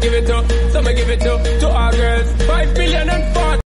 give it up, so me give it up to our girls. 5 million and 40.